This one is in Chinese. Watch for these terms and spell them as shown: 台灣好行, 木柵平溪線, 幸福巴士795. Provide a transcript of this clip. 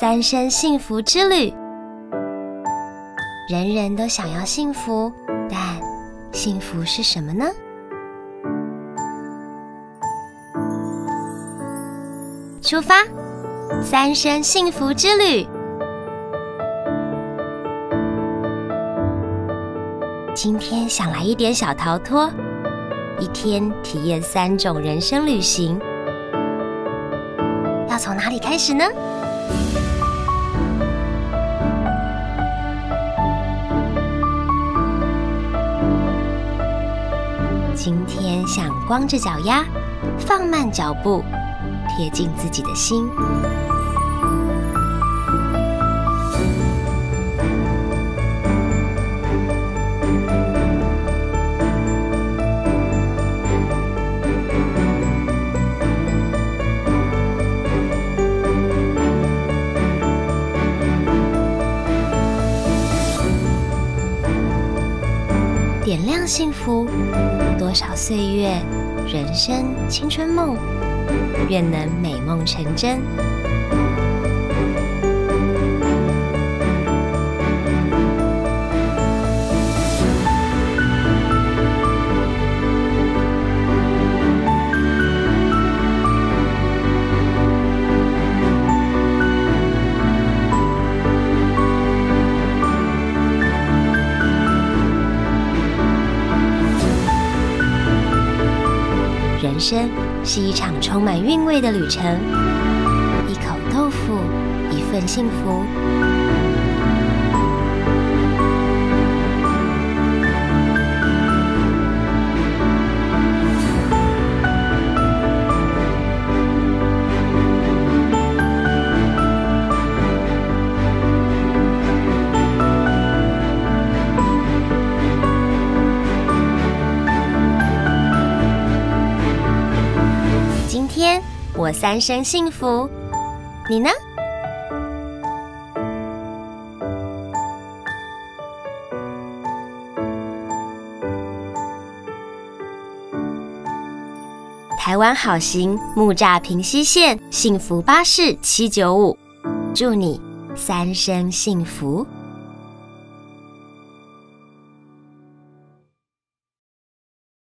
三生幸福之旅。人人都想要幸福，但幸福是什么呢？出发，三生幸福之旅。今天想来一点小逃脱，一天体验3种人生旅行。要从哪里开始呢？今天想光着脚丫，放慢脚步，贴近自己的心。点亮幸福，多少岁月、人生、青春梦，愿能美梦成真。人生是一场充满韵味的旅程，一口豆腐，一份幸福。我三生幸福，你呢？台湾好行木栅平溪线幸福巴士795，祝你三生幸福。